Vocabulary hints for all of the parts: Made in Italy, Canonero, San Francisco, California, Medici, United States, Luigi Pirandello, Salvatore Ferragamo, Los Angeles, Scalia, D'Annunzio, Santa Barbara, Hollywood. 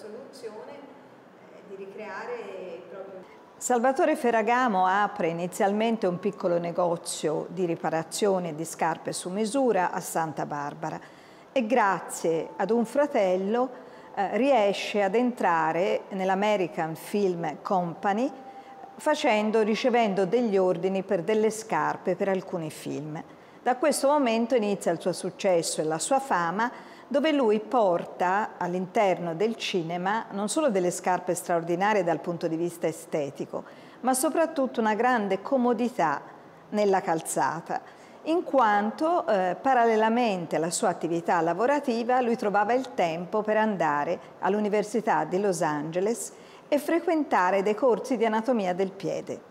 soluzione di ricreare proprio. Salvatore Ferragamo apre inizialmente un piccolo negozio di riparazione di scarpe su misura a Santa Barbara e grazie ad un fratello riesce ad entrare nell'American Film Company ricevendo degli ordini per delle scarpe per alcuni film. Da questo momento inizia il suo successo e la sua fama, dove lui porta all'interno del cinema non solo delle scarpe straordinarie dal punto di vista estetico, ma soprattutto una grande comodità nella calzata, in quanto parallelamente alla sua attività lavorativa lui trovava il tempo per andare all'Università di Los Angeles e frequentare dei corsi di anatomia del piede.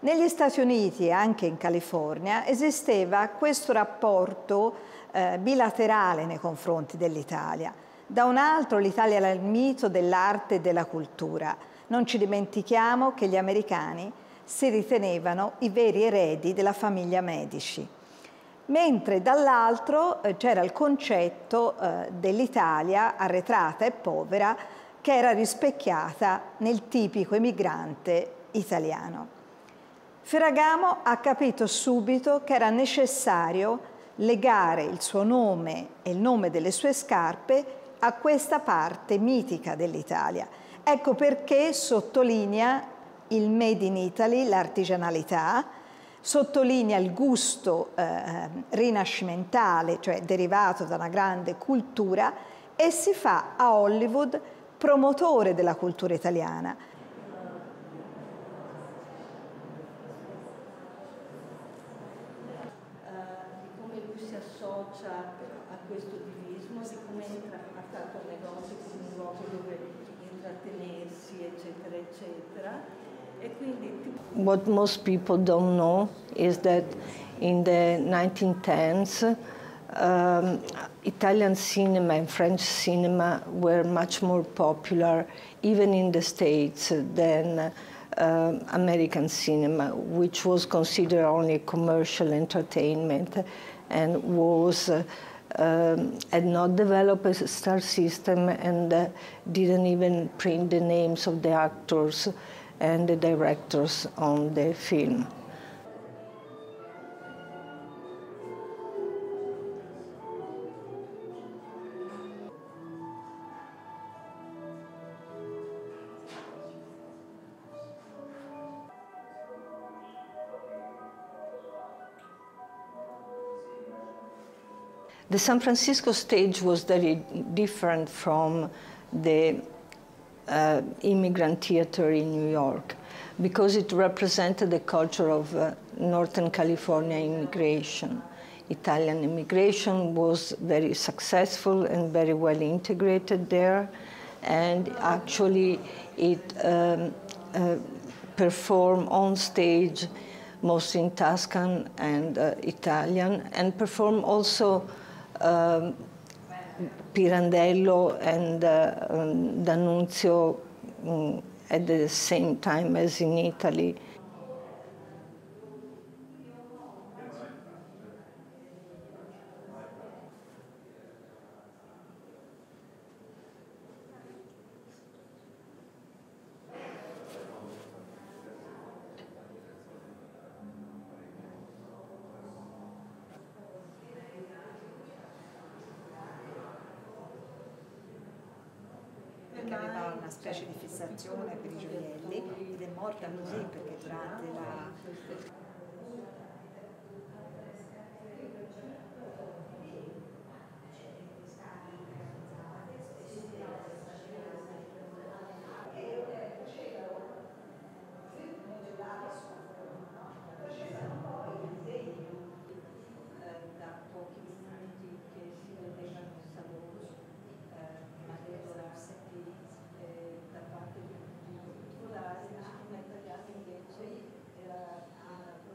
Negli Stati Uniti e anche in California esisteva questo rapporto bilaterale nei confronti dell'Italia. Da un altro l'Italia era il mito dell'arte e della cultura. Non ci dimentichiamo che gli americani si ritenevano i veri eredi della famiglia Medici. Mentre dall'altro c'era il concetto dell'Italia arretrata e povera che era rispecchiata nel tipico emigrante italiano. Ferragamo ha capito subito che era necessario legare il suo nome e il nome delle sue scarpe a questa parte mitica dell'Italia. Ecco perché sottolinea il Made in Italy, l'artigianalità, sottolinea il gusto rinascimentale, cioè derivato da una grande cultura, e si fa a Hollywood promotore della cultura italiana. A questo divismo, di come ha fatto un negozio come un luogo dove intrattenersi, eccetera, eccetera. E quindi... What most people don't know is that in the 1910s, Italian cinema and French cinema were much more popular, even in the States, than American cinema, which was considered only commercial entertainment and was had not developed a star system and didn't even print the names of the actors and the directors on the film. The San Francisco stage was very different from the immigrant theater in New York because it represented the culture of Northern California immigration. Italian immigration was very successful and very well integrated there, and actually it performed on stage mostly in Tuscan and Italian, and performed also Pirandello and D'Annunzio at the same time as in Italy. Aveva una specie di fissazione per i gioielli ed è morta così perché durante la...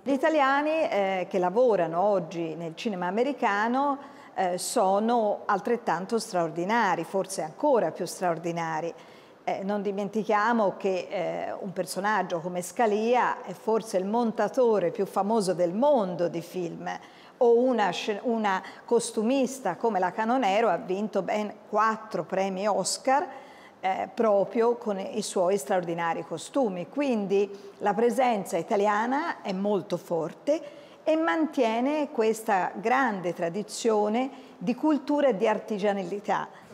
Gli italiani che lavorano oggi nel cinema americano sono altrettanto straordinari, forse ancora più straordinari. Non dimentichiamo che un personaggio come Scalia è forse il montatore più famoso del mondo di film, o una costumista come la Canonero ha vinto ben 4 premi Oscar proprio con i suoi straordinari costumi. Quindi la presenza italiana è molto forte e mantiene questa grande tradizione di cultura e di artigianalità.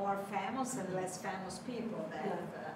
More famous and less famous people that